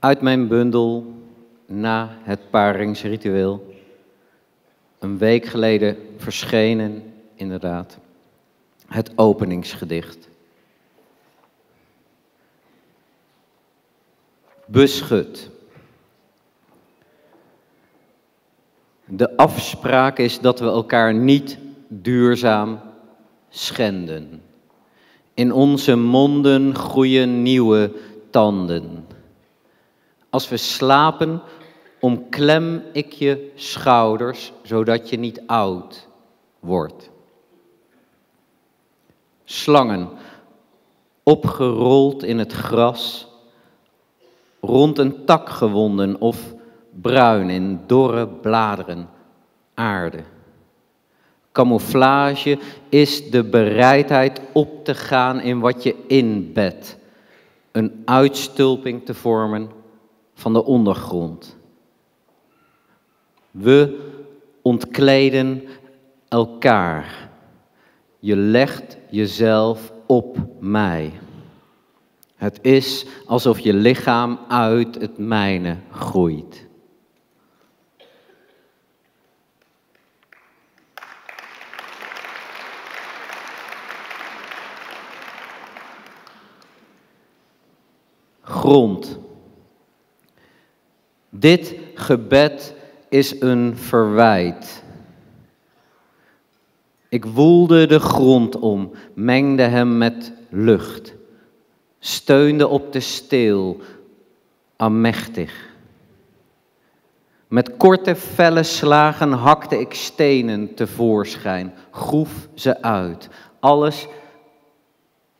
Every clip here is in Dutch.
Uit mijn bundel Na het paringsritueel. Een week geleden verschenen, inderdaad. Het openingsgedicht. Beschut. De afspraak is dat we elkaar niet duurzaam schenden. In onze monden groeien nieuwe tanden. Als we slapen, omklem ik je schouders, zodat je niet oud wordt. Slangen, opgerold in het gras, rond een tak gewonden of bruin in dorre bladeren, aarde. Camouflage is de bereidheid op te gaan in wat je inbedt, een uitstulping te vormen van de ondergrond. We ontkleden elkaar. Je legt jezelf op mij. Het is alsof je lichaam uit het mijne groeit. Grond. Dit gebed is een verwijt. Ik woelde de grond om, mengde hem met lucht, steunde op de steel, amechtig. Met korte, felle slagen hakte ik stenen tevoorschijn, groef ze uit. Alles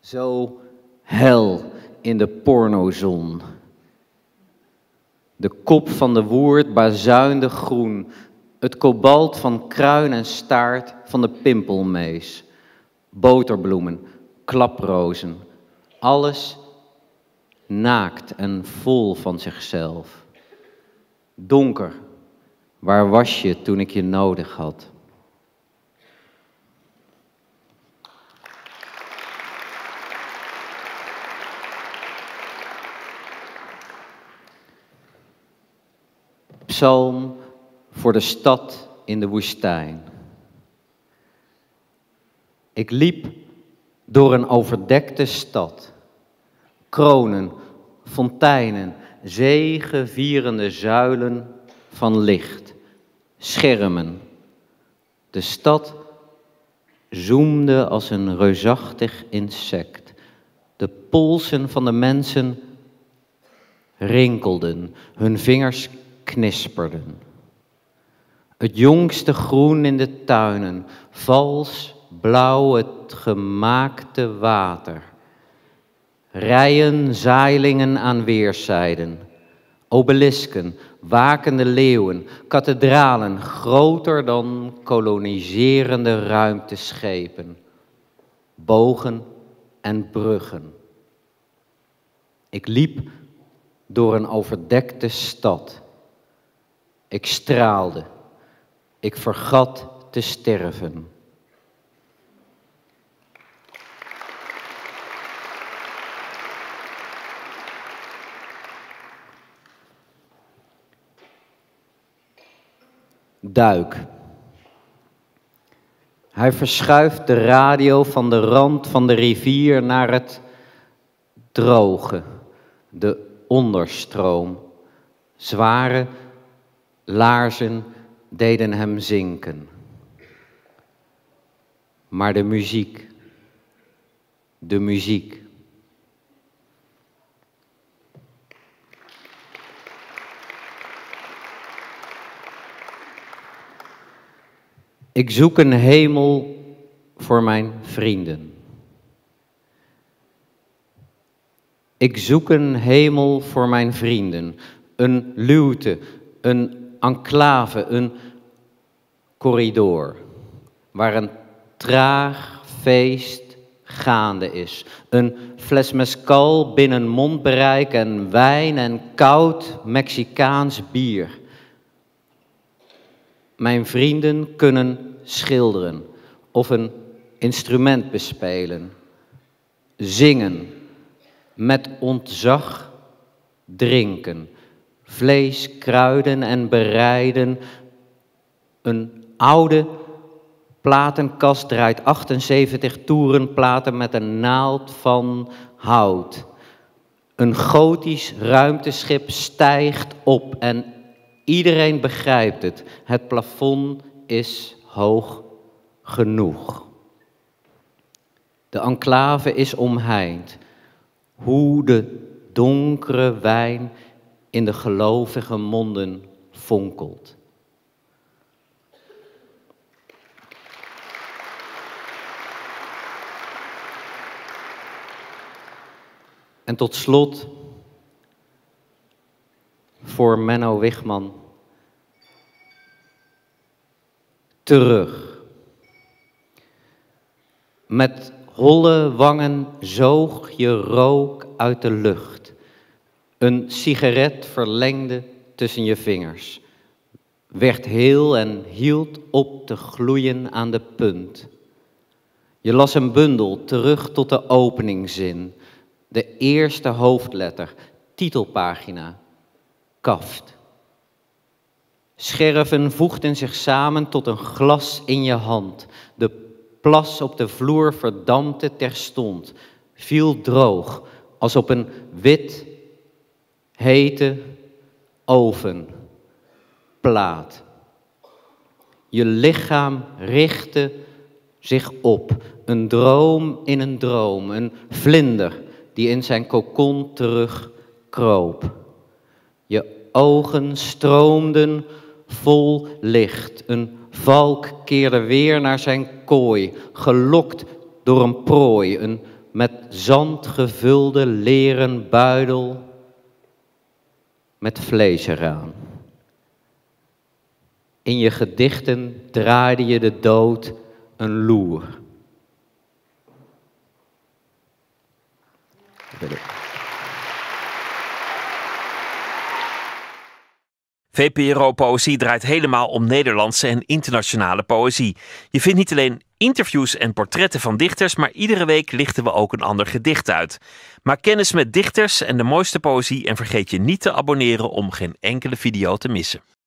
zo hel in de pornozon. De kop van de woerd bazuinde groen, het kobalt van kruin en staart van de pimpelmees, boterbloemen, klaprozen, alles naakt en vol van zichzelf. Donker, waar was je toen ik je nodig had? Psalm voor de stad in de woestijn. Ik liep door een overdekte stad. Kronen, fonteinen, zegevierende zuilen van licht, schermen. De stad zoemde als een reusachtig insect. De polsen van de mensen rinkelden, hun vingers knisperden. Het jongste groen in de tuinen, vals blauw het gemaakte water. Rijen zaailingen aan weerszijden, obelisken, wakende leeuwen, kathedralen groter dan koloniserende ruimteschepen, bogen en bruggen. Ik liep door een overdekte stad. Ik straalde, ik vergat te sterven. Duik. Hij verschuift de radio van de rand van de rivier naar het droge, de onderstroom. Zware laarzen deden hem zinken. Maar de muziek, de muziek. Ik zoek een hemel voor mijn vrienden. Ik zoek een hemel voor mijn vrienden. Een luwte, een enclave, een corridor waar een traag feest gaande is. Een fles mezcal binnen mondbereik en wijn en koud Mexicaans bier. Mijn vrienden kunnen schilderen of een instrument bespelen, zingen, met ontzag drinken, vlees, kruiden en bereiden. Een oude platenkast draait 78 toerenplaten met een naald van hout. Een gotisch ruimteschip stijgt op en iedereen begrijpt het. Het plafond is hoog genoeg. De enclave is omheind. Hoe de donkere wijn in de gelovige monden fonkelt. En tot slot, voor Menno Wigman, terug. Met holle wangen zoog je rook uit de lucht. Een sigaret verlengde tussen je vingers. Werd heel en hield op te gloeien aan de punt. Je las een bundel terug tot de openingszin. De eerste hoofdletter, titelpagina, kaft. Scherven voegden zich samen tot een glas in je hand. De plas op de vloer verdampte terstond, viel droog, als op een wit, hete ovenplaat. Je lichaam richtte zich op, een droom in een droom, een vlinder die in zijn kokon terugkroop. Je ogen stroomden vol licht. Een valk keerde weer naar zijn kooi, gelokt door een prooi, een met zand gevulde leren buidel met vlees eraan. In je gedichten draaide je de dood een loer. VPRO Poëzie draait helemaal om Nederlandse en internationale poëzie. Je vindt niet alleen interviews en portretten van dichters, maar iedere week lichten we ook een ander gedicht uit. Maak kennis met dichters en de mooiste poëzie en vergeet je niet te abonneren om geen enkele video te missen.